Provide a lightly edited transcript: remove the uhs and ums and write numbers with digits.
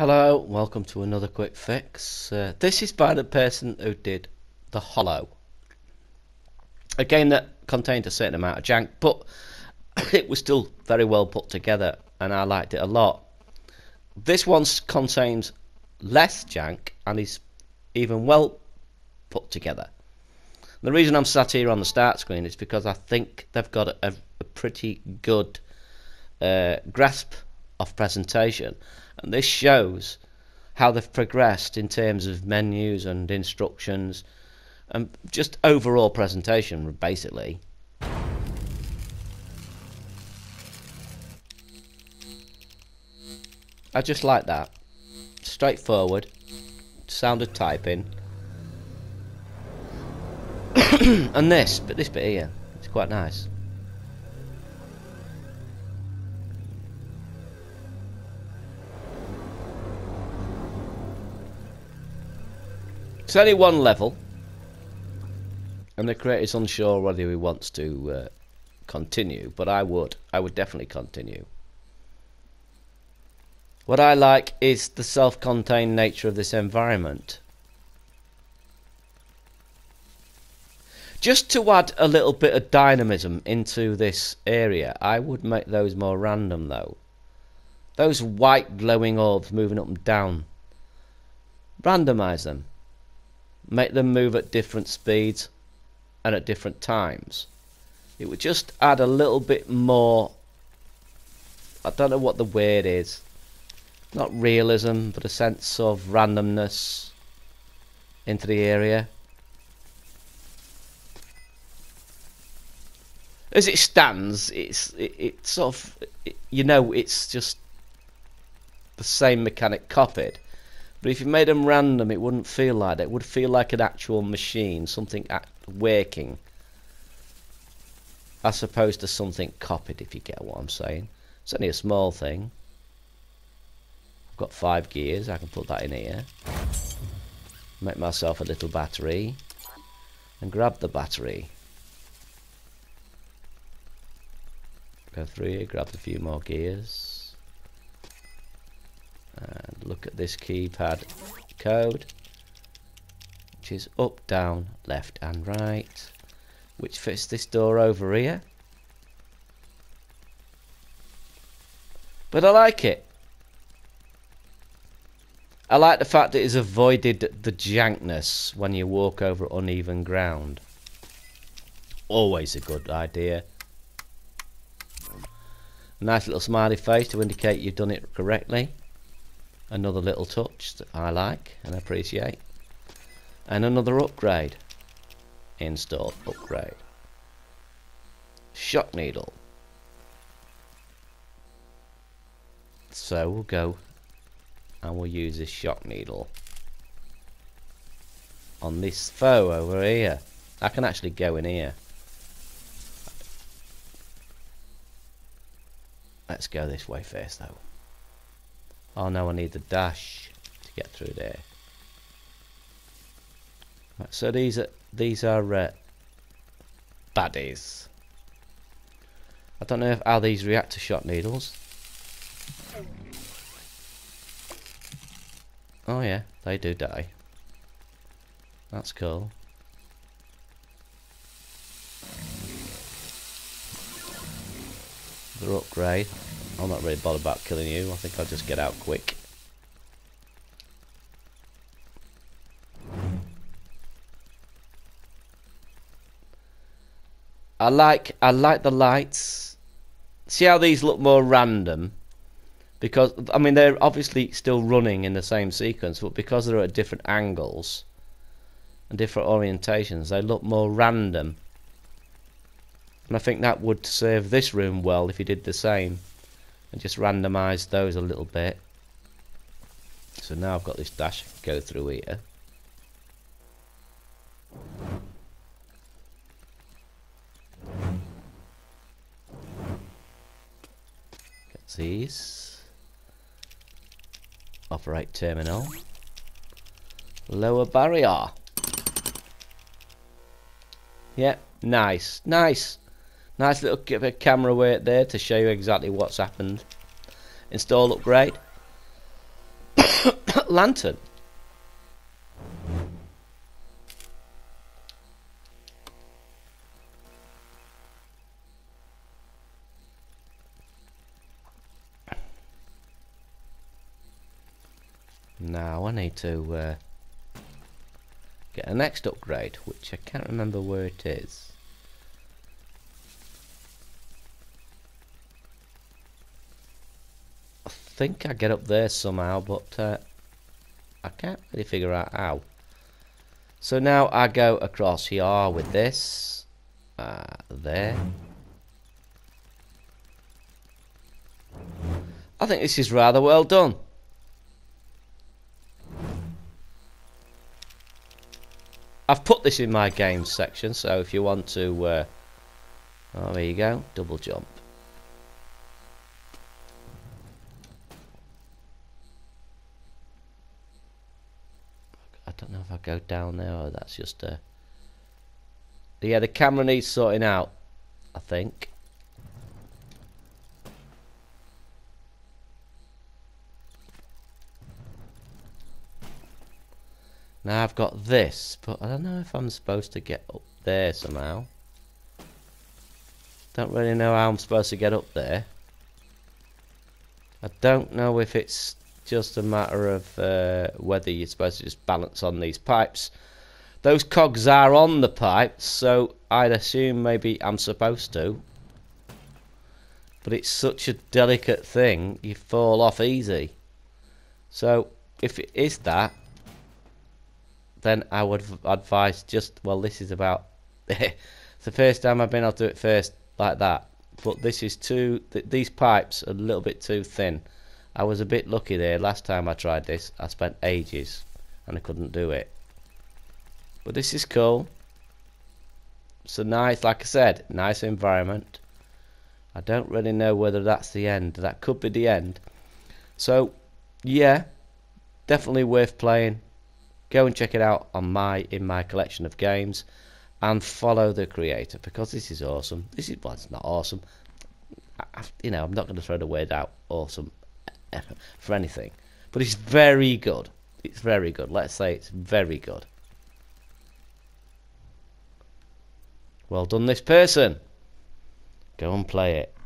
Hello, welcome to another quick fix. This is by the person who did The Hollow, a game that contained a certain amount of jank, but it was still very well put together and I liked it a lot. This one contains less jank and is even well put together. The reason I'm sat here on the start screen is because I think they've got a pretty good grasp of presentation, and this shows how they've progressed in terms of menus and instructions and just overall presentation basically. I just like that. Straightforward sound of typing. And this bit here, it's quite nice. It's only one level, and the creator's unsure whether he wants to continue, but I would definitely continue. What I like is the self-contained nature of this environment. Just to add a little bit of dynamism into this area, I would make those more random though. Those white glowing orbs moving up and down, randomise them. Make them move at different speeds and at different times. It would just add a little bit more, I don't know what the word is, not realism, but a sense of randomness into the area. As it stands, it's sort of, you know, it's just the same mechanic copied. But if you made them random, it wouldn't feel like that. It would feel like an actual machine, something working, as opposed to something copied, if you get what I'm saying. It's only a small thing. I've got 5 gears, I can put that in here. Make myself a little battery, and grab the battery. Go through here, grab a few more gears. And look at this keypad code, which is up, down, left and right, which fits this door over here. But I like it. I like the fact that it's avoided the jankness when you walk over uneven ground. Always a good idea. Nice little smiley face to indicate you've done it correctly. Another little touch that I like and appreciate, and another upgrade, install upgrade, shock needle. So we'll go and we'll use this shock needle on this foe over here. I can actually go in here. Let's go this way first though. Oh no, I need the dash to get through there. Right, so these are baddies. I don't know how these react to shot needles. Oh yeah, they do die. That's cool. They're upgrade. I'm not really bothered about killing you, I think I'll just get out quick. I like the lights. See how these look more random? Because, I mean, they're obviously still running in the same sequence, but because they're at different angles and different orientations, they look more random. And I think that would serve this room well if you did the same. And just randomise those a little bit. So now I've got this dash, go through here. Get these. Operate terminal. Lower barrier. Yep, nice, nice. Nice little camera work there to show you exactly what's happened. Install upgrade. lantern. Now I need to get the next upgrade, which I can't remember where it is. I think I get up there somehow, but I can't really figure out how. So now I go across here with this, there. I think this is rather well done. I've put this in my games section, so if you want to, oh, there you go, double jump. I don't know if I go down there or that's just a... yeah, the camera needs sorting out, I think. Now I've got this, but I don't know if I'm supposed to get up there somehow. Don't really know how I'm supposed to get up there. I don't know if it's just a matter of whether you're supposed to just balance on these pipes. Those cogs are on the pipes, so I'd assume maybe I'm supposed to. But it's such a delicate thing, you fall off easy. So if it is that, then I would advise just, well, this is about it's the first time I've been able to do it first like that, but this is too, these pipes are a little bit too thin. I was a bit lucky there. Last time I tried this I spent ages and I couldn't do it, but this is cool. So nice, like I said, nice environment. I don't really know whether that's the end. That could be the end. So yeah, definitely worth playing. Go and check it out on in my collection of games, and follow the creator, because this is awesome. This is, well, it's not awesome. You know, I'm not going to throw the word out awesome for anything, but it's very good. It's very good. Let's say it's very good. Well done, this person. Go and play it.